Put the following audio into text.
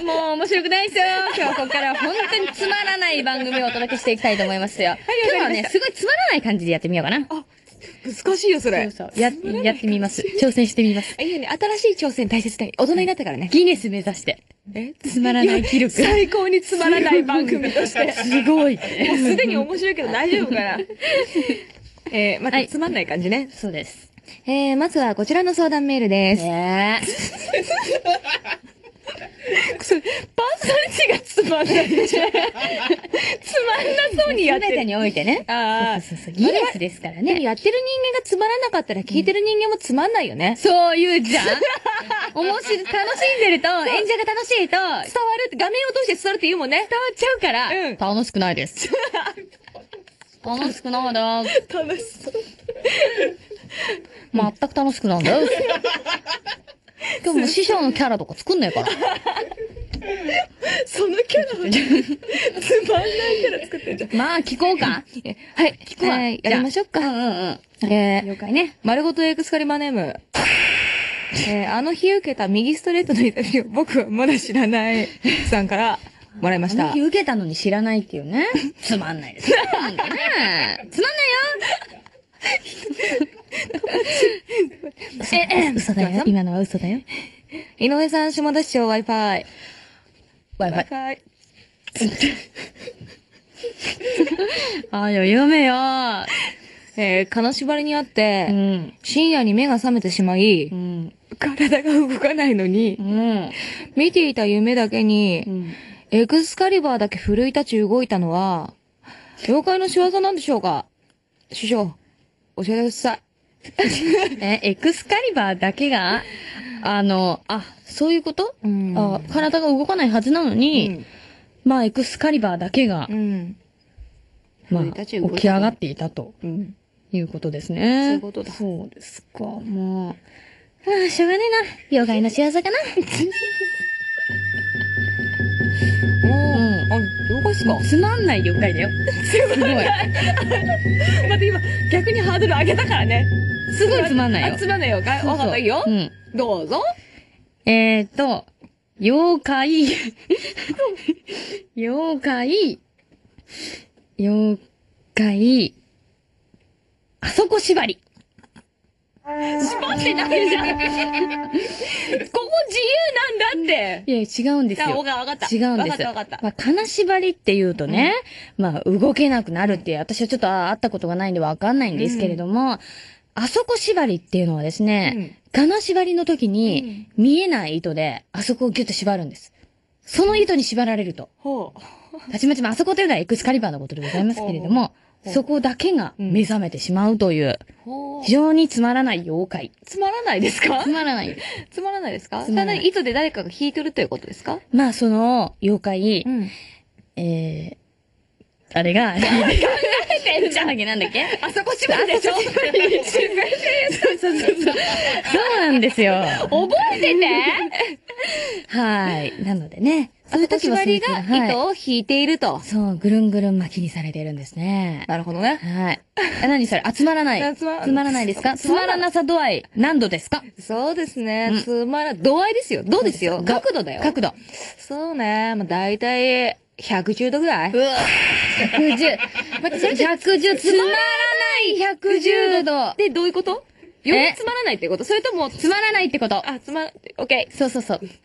もう面白くないですよ。今日はここから本当につまらない番組をお届けしていきたいと思いますよ。はい、今日はね、すごいつまらない感じでやってみようかな。あ、難しいよ、それ。そうそう。やってみます。挑戦してみます。いいよね。新しい挑戦大切だよ。大人になったからね。ギネス目指して。つまらない記録。最高につまらない番組として。すごい。もうすでに面白いけど大丈夫かな。またつまんない感じね。そうです。まずはこちらの相談メールです。それ、パーソナリティがつまんないでしょ。つまんなそうにやってる。すべてにおいてね。ああ。そうそうそう。ギネスですからね。でもやってる人間がつまらなかったら聞いてる人間もつまんないよね。そういうじゃん。面白い、楽しんでると、演者が楽しいと、伝わるって、画面を通して伝わるって言うもんね。伝わっちゃうから、楽しくないです。楽しくないな。楽しそう。全く楽しくないんだよ。今日も師匠のキャラとか作んないから。そのキャラをつまんないキャラ作ってんじゃん。まあ、聞こうか。はい、聞こう。はい、やりましょうか。了解ね。丸ごとエクスカリバーネーム。あの日受けた右ストレートの痛みを僕はまだ知らないさんからもらいました。あの日受けたのに知らないっていうね。つまんないです。つまんないよ。嘘だよ。今のは嘘だよ。井上さん、下田市長 Wi-Fi。Wi-Fi。あよ、読めよ。金縛りにあって、深夜に目が覚めてしまい、体が動かないのに、見ていた夢だけに、エクスカリバーだけ奮い立ち動いたのは、妖怪の仕業なんでしょうか？師匠、教えてください。エクスカリバーだけが、そういうこと？体が動かないはずなのに、まあ、エクスカリバーだけが、まあ、起き上がっていたと、いうことですね。そういうことだ。そうですか、もう。ああ、しょうがねえな。妖怪の仕業かな。あ、妖怪っすか？つまんない妖怪だよ。すごい。待って、今、逆にハードル上げたからね。すごいつまんないよ。つまんない妖怪？わかんないよ。どうぞ。妖怪。妖怪。妖怪。あそこ縛り。縛ってないじゃん。ここ自由なんだって。いや、違うんですよ。わかった。違うんです。わかったわかった。まあ、金縛りって言うとね、まあ、動けなくなるって、私はちょっと会ったことがないんでわかんないんですけれども、あそこ縛りっていうのはですね、金縛りの時に見えない糸で、あそこをギュッと縛るんです。その糸に縛られると。ほう。たちまちまあそこというのはエクスカリバーのことでございますけれども、そこだけが目覚めてしまうという、非常につまらない妖怪。つまらないですか？つまらない。つまらないですか？ただ糸で誰かが引いてるということですか？まあその妖怪、あれが、考えてんじゃんけなんだっけ？あそこ縛りでしょ？自分で言った。そうそうそう。そうなんですよ。覚えててはい。なのでね。そういう時はそういう時は。縛りが糸を引いていると。そう、ぐるんぐるん巻きにされてるんですね。なるほどね。はい。何それ？あ、つまらない。つまらないですか？つまらなさ度合い、何度ですか？そうですね。度合いですよ。どうですよ。角度だよ。角度。そうね。まあ大体、110度ぐらい？うわ110。110、つまらない110度。で、どういうこと？よりつまらないってこと？それとも、つまらないってこと。あ、オッケー。そうそうそう。